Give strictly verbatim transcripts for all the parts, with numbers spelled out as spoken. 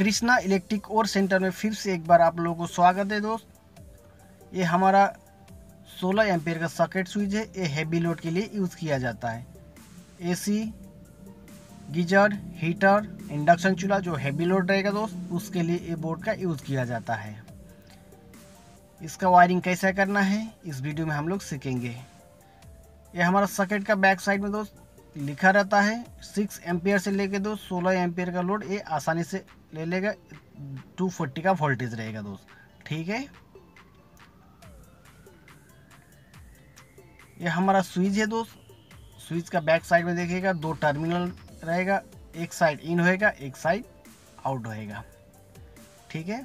Krishna electric और centre में फिर से एक बार आप लोगों को स्वागत है दोस्त। ये हमारा सोलह एम्पेयर का सॉकेट स्विच है। ये हैवी लोड के लिए यूज़ किया जाता है। एसी, गीजर, हीटर, इंडक्शन चूल्हा जो हैवी लोड रहेगा दोस्त उसके लिए ये बोर्ड का यूज़ किया जाता है। इसका वायरिंग कैसे करना है इस वीडियो में हम लोग सीखेंगे। ये हमारा सॉकेट का बैक साइड में दोस्त लिखा रहता है सिक्स एम्पियर से लेके दोस्त सोलह एम्पियर का लोड ये आसानी से ले लेगा। टू फोर्टी का वोल्टेज रहेगा दोस्त, ठीक है। ये हमारा स्विच है दोस्त। स्विच का बैक साइड में देखिएगा दो टर्मिनल रहेगा, एक साइड इन होएगा एक साइड आउट होएगा, ठीक है।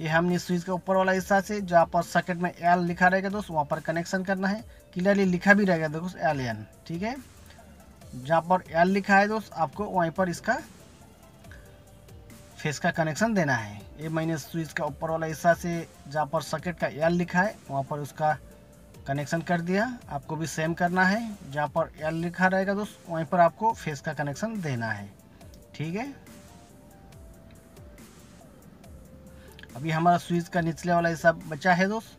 ये हमने स्विच का ऊपर वाला हिस्सा से जहाँ पर सॉकेट में एल लिखा रहेगा दोस्त वहाँ पर कनेक्शन करना है। क्लियरली लिखा भी रहेगा दोस्त एल एन, ठीक है। जहाँ पर एल लिखा है दोस्त आपको वहीं पर इसका फेस का कनेक्शन देना है। ये मैंने स्विच का ऊपर वाला हिस्सा से जहाँ पर सॉकेट का एल लिखा है वहाँ पर उसका कनेक्शन कर दिया। आपको भी सेम करना है, जहाँ पर एल लिखा रहेगा दोस्त वहीं पर आपको फेस का कनेक्शन देना है, ठीक है। अभी हमारा स्विच का निचले वाला हिस्सा बचा है दोस्त,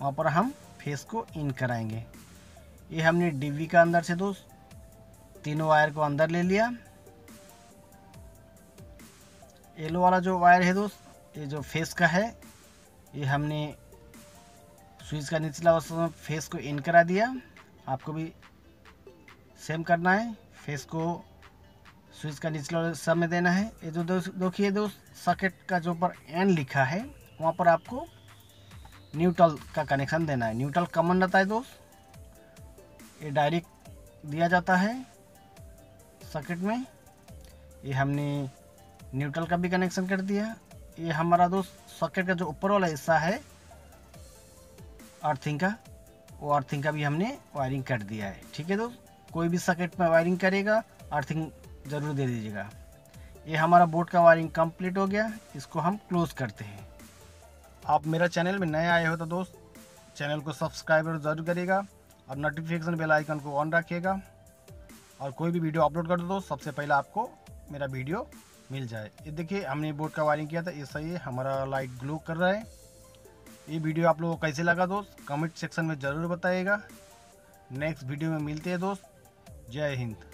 वहाँ पर हम फेस को इन कराएंगे। ये हमने डीवी का अंदर से दोस्त तीनों वायर को अंदर ले लिया। येलो वाला जो वायर है दोस्त ये जो फेस का है ये हमने स्विच का निचला वाला फेस को इन करा दिया। आपको भी सेम करना है, फेस को स्विच का निचला वाला में देना है। ये जो देखिए दोस्त सॉकेट का जो पर एन लिखा है वहाँ पर आपको न्यूट्रल का कनेक्शन देना है। न्यूट्रल कॉमन रहता है दोस्त, ये डायरेक्ट दिया जाता है सॉकेट में। ये हमने न्यूट्रल का भी कनेक्शन कर दिया। ये हमारा दोस्त सॉकेट का जो ऊपर वाला हिस्सा है अर्थिंग का, वो अर्थिंग का भी हमने वायरिंग कर दिया है, ठीक है दोस्त। कोई भी सॉकेट में वायरिंग करेगा अर्थिंग ज़रूर दे दीजिएगा। ये हमारा बोर्ड का वायरिंग कंप्लीट हो गया, इसको हम क्लोज़ करते हैं। आप मेरा चैनल में नए आए हो तो दोस्त चैनल को सब्सक्राइब जरूर करिएगा और नोटिफिकेशन बेल आइकन को ऑन रखिएगा, और कोई भी वीडियो अपलोड कर दो दोस्त सबसे पहले आपको मेरा वीडियो मिल जाए। ये देखिए हमने बोर्ड का वायरिंग किया था, ये सही है, हमारा लाइट ग्लो कर रहा है। ये वीडियो आप लोगों को कैसे लगा दोस्त कमेंट सेक्शन में ज़रूर बताइएगा। नेक्स्ट वीडियो में मिलते हैं दोस्त, जय हिंद।